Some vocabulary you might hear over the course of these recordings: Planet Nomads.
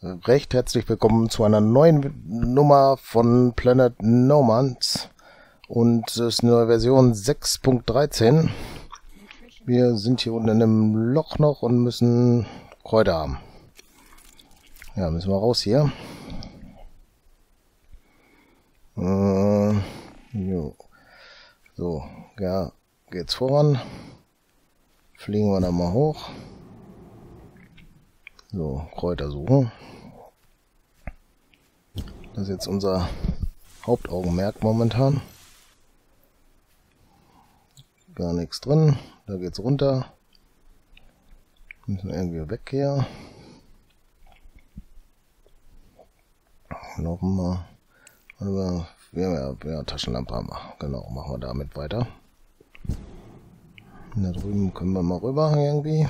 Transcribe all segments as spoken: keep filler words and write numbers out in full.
Recht herzlich willkommen zu einer neuen Nummer von Planet Nomads. Und es ist eine Version sechs Punkt dreizehn. Wir sind hier unten in einem Loch noch und müssen Kräuter haben. Ja, müssen wir raus hier. Äh, jo. So, ja, geht's voran. Fliegen wir dann mal hoch. So, Kräuter suchen. Das ist jetzt unser Hauptaugenmerk momentan. Gar nichts drin. Da geht's runter. Müssen wir irgendwie weg hier. Laufen wir. Oder wir, wir, ja, Taschenlampe haben wir. Genau, machen wir damit weiter. Da drüben können wir mal rüber irgendwie.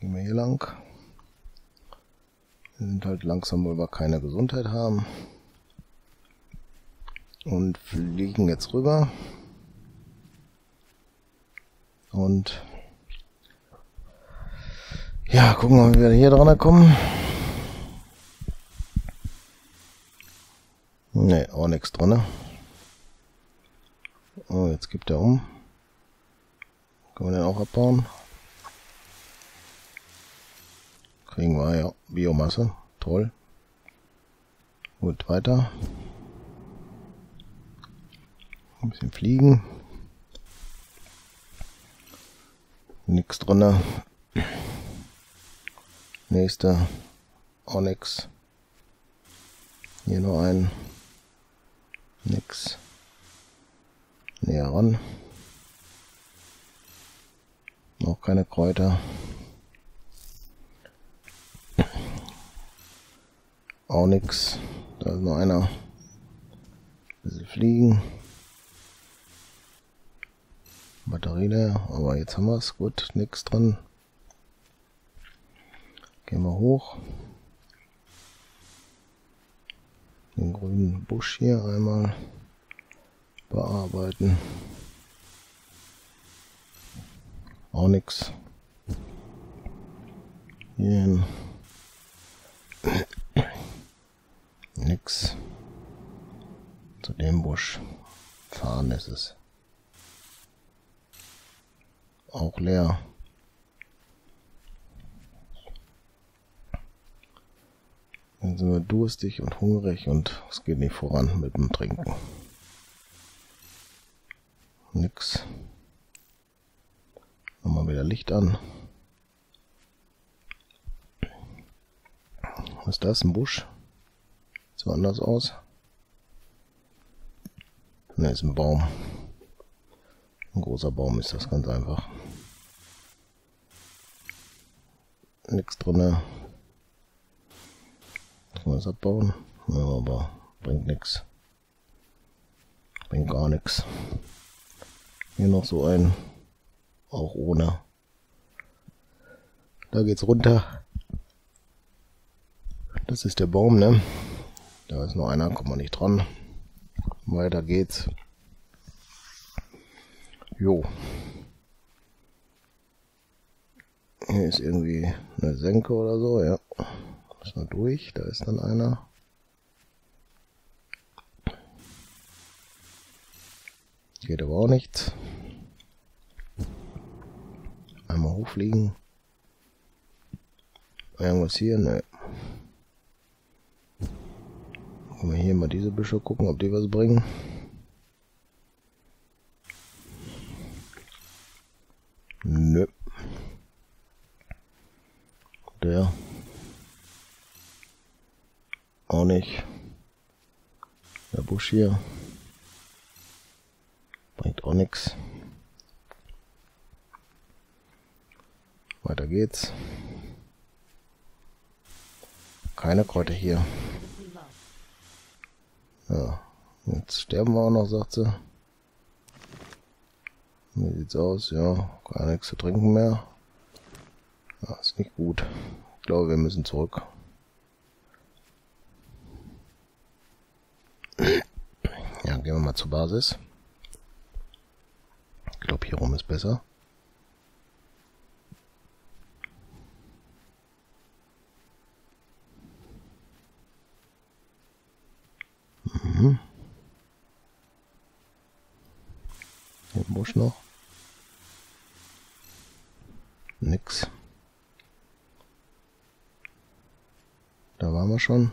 Gehen wir hier lang. Wir sind halt langsam, weil wir keine Gesundheit haben. Und fliegen jetzt rüber. Und ja, gucken wir mal, wie wir hier dran kommen. Ne, auch nichts dran. Oh, jetzt gibt er um. Kann man den auch abbauen? Kriegen wir, ja. Biomasse. Toll. Gut, weiter. Ein bisschen fliegen. Nix drin. Nächster. Auch nix. Hier nur ein. Nix. Näher ran. Noch keine Kräuter. Auch nix. Da ist nur einer. Ein bisschen fliegen. Batterie leer. Aber jetzt haben wir es. Gut, nix dran. Gehen wir hoch. Den grünen Busch hier einmal bearbeiten. Auch nix. Hier hin. Nix. Zu dem Busch. Fahren ist es. Auch leer. Dann sind wir durstig und hungrig und es geht nicht voran mit dem Trinken. Nix. Nochmal wieder Licht an. Was ist das? Ein Busch? Sieht so anders aus. Ne, ist ein Baum. Ein großer Baum ist das, ganz einfach. Nix drinne. Können wir das abbauen? Ja, aber bringt nichts. Bringt gar nichts. Hier noch so ein. Auch ohne. Da geht's runter. Das ist der Baum, ne? Da ist noch einer, kommt man nicht dran. Weiter geht's. Jo. Hier ist irgendwie eine Senke oder so, ja. Müssen wir durch, da ist dann einer. Geht aber auch nichts. Einmal hochfliegen. Irgendwas hier? Ne. Können wir hier mal diese Büsche gucken, ob die was bringen. Nö. Der. Auch nicht. Der Busch hier. Bringt auch nichts. Weiter geht's. Keine Kräuter hier. Ja, jetzt sterben wir auch noch, sagt sie. Wie sieht's aus? Ja, gar nichts zu trinken mehr. Ja, ist nicht gut. Ich glaube, wir müssen zurück. Ja, gehen wir mal zur Basis. Ich glaube, hier rum ist besser. Nix. Da waren wir schon.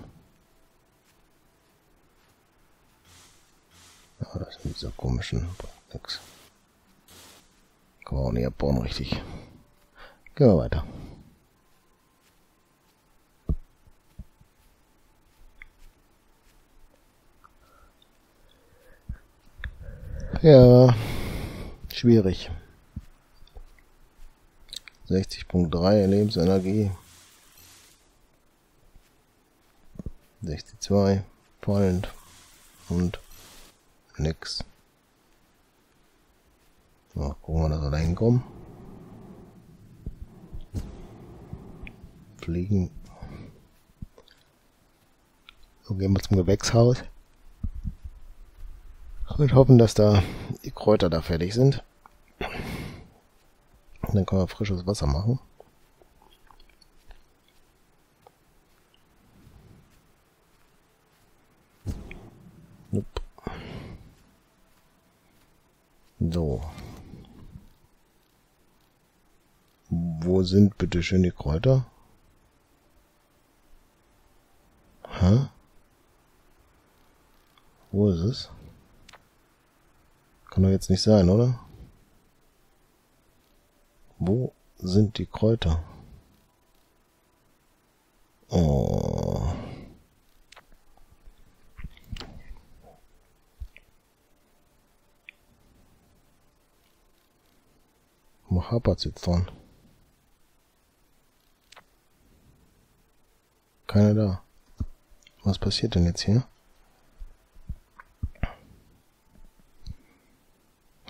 Ah, das sind diese komischen. Nix. Kann man auch nicht abbauen, richtig. Gehen wir weiter. Ja, schwierig. sechzig Komma drei Lebensenergie. sechzig Komma zwei fallend und nix. So, gucken wir, dass wir da hinkommen. Fliegen. So, gehen wir zum Gewächshaus. Und hoffen, dass da die Kräuter da fertig sind. Und dann können wir frisches Wasser machen. So. Wo sind bitte schön die Kräuter? Hä? Wo ist es? Kann doch jetzt nicht sein, oder? Wo sind die Kräuter? Oh. Wo hapert's jetzt dran? Keiner da. Was passiert denn jetzt hier?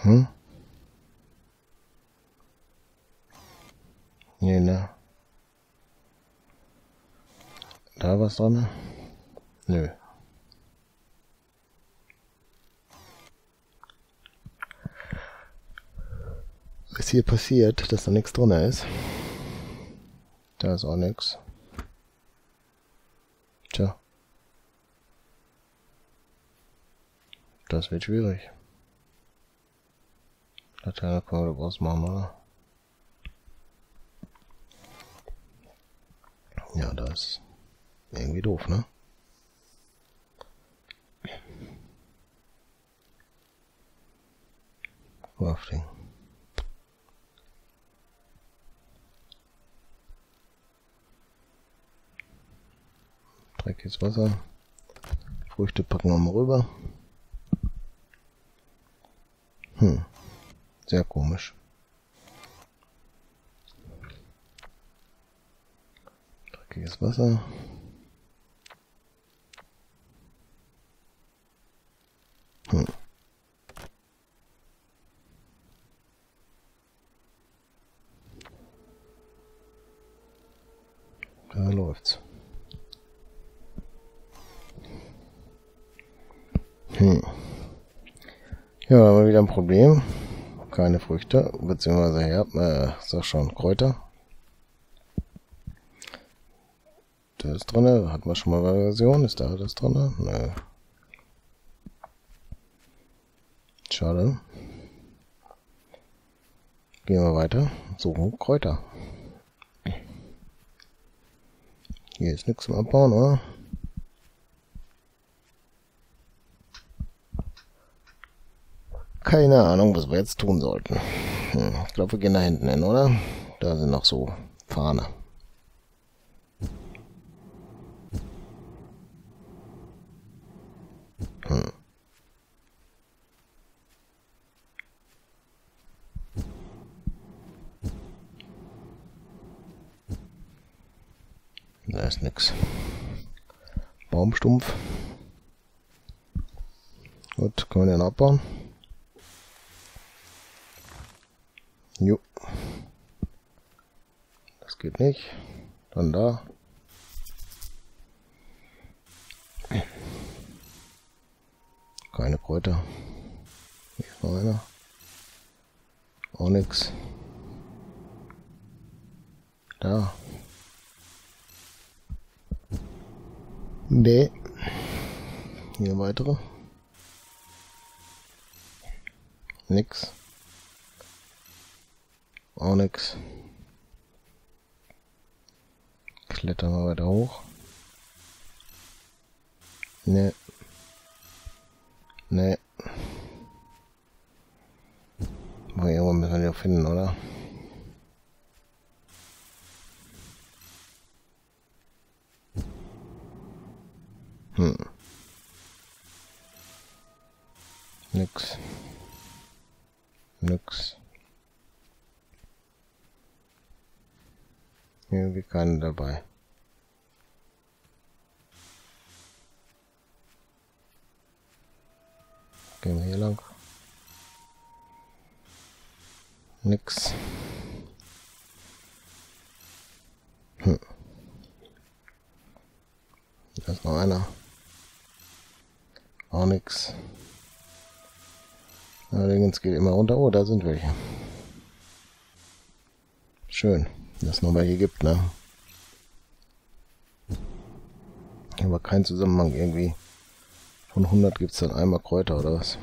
Hm? Nee, ne? Da was dran? Nö. Was ist hier passiert, dass da nichts drin ist? Da ist auch nichts. Tja. Das wird schwierig. Da kann man was machen, oder? Ja, das ist irgendwie doof, ne? Crafting. Dreckiges Wasser. Früchte packen wir mal rüber. Hm. Sehr komisch. Dreckiges Wasser. Hm. Da läuft's. Hm. Ja, da haben wir wieder ein Problem. Keine Früchte, beziehungsweise ja, äh, sag schon, Kräuter. Das ist drin, hatten wir schon mal Variation, ist da das drin? Nö. Schade. Gehen wir weiter, suchen Kräuter. Hier ist nichts zum Abbauen, oder? Keine Ahnung, was wir jetzt tun sollten. Hm, ich glaube, wir gehen da hinten hin, oder? Da sind noch so Fahne. Hm. Da ist nix. Baumstumpf. Gut, können wir den abbauen? Jo. Das geht nicht. Dann da. Keine Kräuter. Nicht mal einer. Auch nix. Da. Nee. Hier weitere. Nix. Auch nix. Klettern wir weiter hoch. Ne. Ne. Aber irgendwo müssen wir die auch finden, oder? Hm. Nix. Nix. Irgendwie keine dabei. Gehen wir hier lang. Nix. Hm. Da ist noch einer. Auch nix. Allerdings geht immer runter. Oh, da sind welche. Schön, dass es noch welche gibt, ne? Aber kein Zusammenhang irgendwie. Von hundert gibt es dann einmal Kräuter oder was?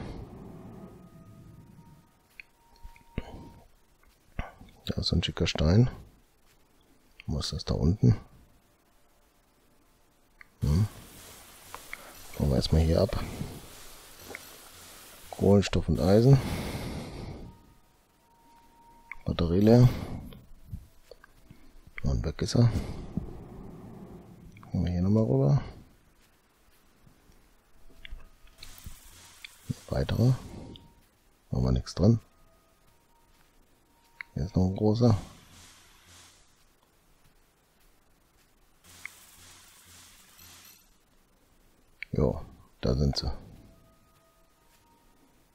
Da ist so ein schicker Stein. Wo ist das da unten? Hm. Kommen wir erstmal hier ab. Kohlenstoff und Eisen. Batterie leer. Und weg ist er. Gehen wir hier nochmal rüber. Weitere. Machen wir nichts dran. Hier ist noch ein großer. Jo, da sind sie.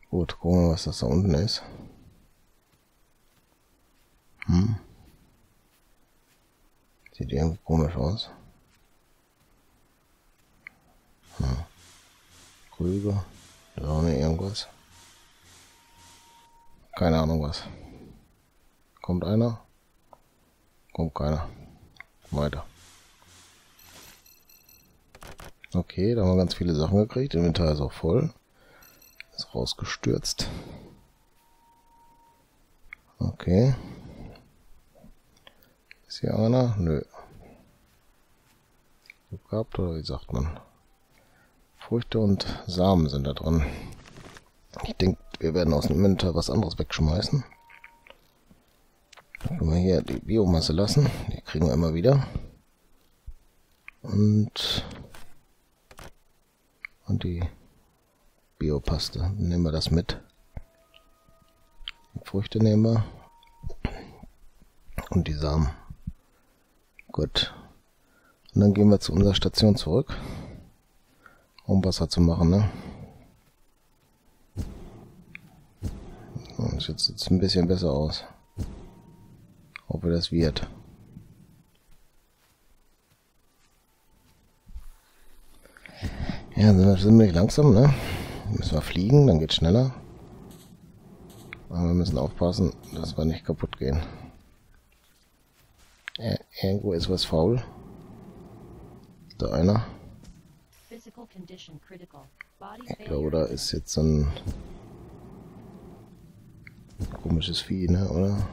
Gut, gucken wir, was das da unten ist. Hm. Sieht irgendwie komisch aus. Hm. Krüger. Da ist auch nicht irgendwas. Keine Ahnung was. Kommt einer? Kommt keiner. Weiter. Okay, da haben wir ganz viele Sachen gekriegt. Inventar ist auch voll. Ist rausgestürzt. Okay. Ist hier einer? Nö. Gehabt oder wie sagt man? Früchte und Samen sind da drin. Ich denke, wir werden aus dem Inventar was anderes wegschmeißen. Dann können wir hier die Biomasse lassen. Die kriegen wir immer wieder. Und... Und die Biopaste. Dann nehmen wir das mit. Die Früchte nehmen wir. Und die Samen. Gut. Und dann gehen wir zu unserer Station zurück. Um Wasser zu machen, ne? Das jetzt sieht ein bisschen besser aus. Ob wir das wird. Ja, wir sind nicht langsam, ne? Müssen wir fliegen, dann geht's schneller. Aber wir müssen aufpassen, dass wir nicht kaputt gehen. Ja, irgendwo ist was faul. Ist da einer? Ich glaube, da ist jetzt so ein komisches Vieh, ne? Oder?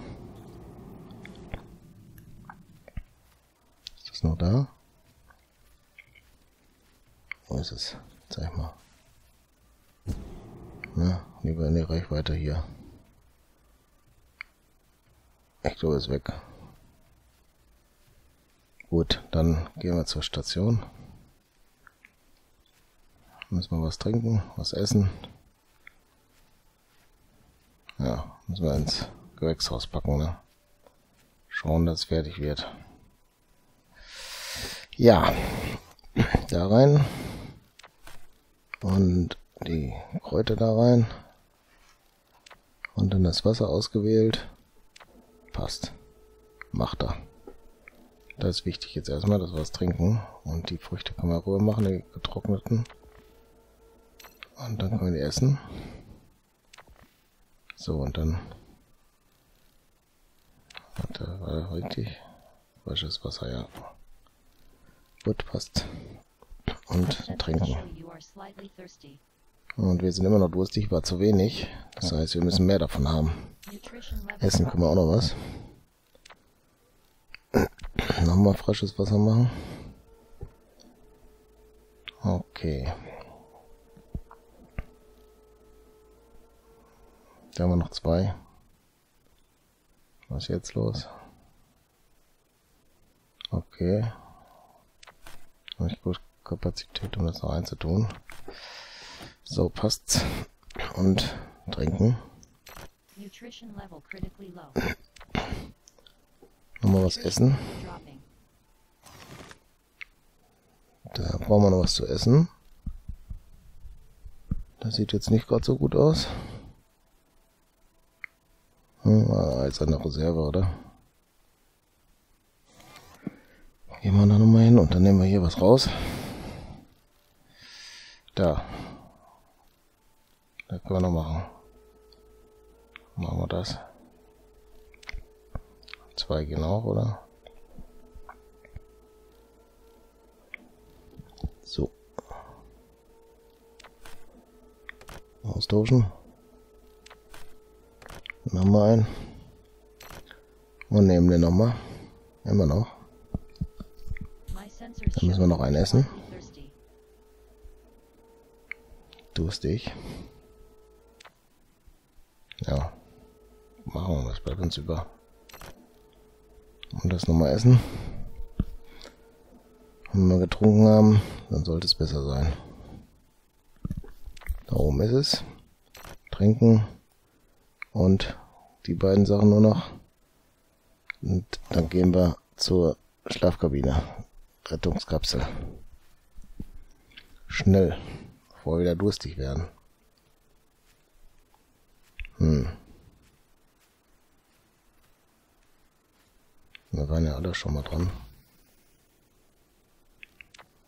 Ist das noch da? Wo ist es? Zeig mal. Na, lieber in die Reichweite hier. Ich glaube, es ist weg. Gut, dann gehen wir zur Station. Müssen wir was trinken, was essen. Ja, müssen wir ins Gewächshaus packen, ne? Schauen, dass es fertig wird. Ja, da rein. Und die Kräuter da rein. Und dann das Wasser ausgewählt. Passt. Macht da. Das ist wichtig jetzt erstmal, dass wir was trinken. Und die Früchte können wir rüber machen, die getrockneten. Und dann können wir die essen. So, und dann... Warte, war das richtig? Frisches Wasser, ja. Gut, passt. Und trinken. Und wir sind immer noch durstig, war zu wenig. Das heißt, wir müssen mehr davon haben. Essen können wir auch noch was. Nochmal frisches Wasser machen. Okay. Da haben wir noch zwei. Was ist jetzt los? Okay. Habe ich gut Kapazität, um das noch einzutun. So, passt's. Und trinken. Nochmal was essen. Da brauchen wir noch was zu essen. Das sieht jetzt nicht gerade so gut aus. Hm, war jetzt eine Reserve, oder? Gehen wir da nochmal hin und dann nehmen wir hier was raus. Da. Da können wir noch machen. Machen wir das. Zwei gehen auch, oder? So. Austauschen. Nochmal einen. Und nehmen den nochmal. Immer noch. Dann müssen wir noch einen essen. Durstig. Ja. Machen wir, das bleibt uns über. Und das nochmal essen. Wenn wir getrunken haben, dann sollte es besser sein. Da oben ist es. Trinken. Und die beiden Sachen nur noch. Und dann gehen wir zur Schlafkabine. Rettungskapsel. Schnell. Bevor wir wieder durstig werden. Hm. Wir waren ja alle schon mal dran.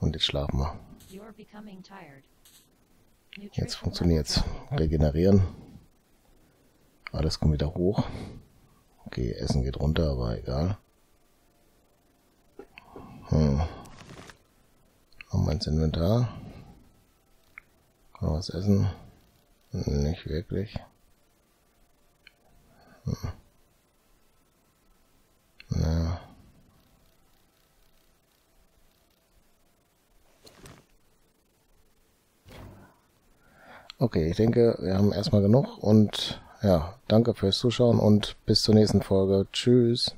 Und jetzt schlafen wir. Jetzt funktioniert's. Regenerieren. Alles kommt wieder hoch. Okay, Essen geht runter, aber egal. Hm. Nochmal ins Inventar. Können wir was essen? Nicht wirklich. Hm. Naja. Okay, ich denke, wir haben erstmal genug und ja, danke fürs Zuschauen und bis zur nächsten Folge. Tschüss.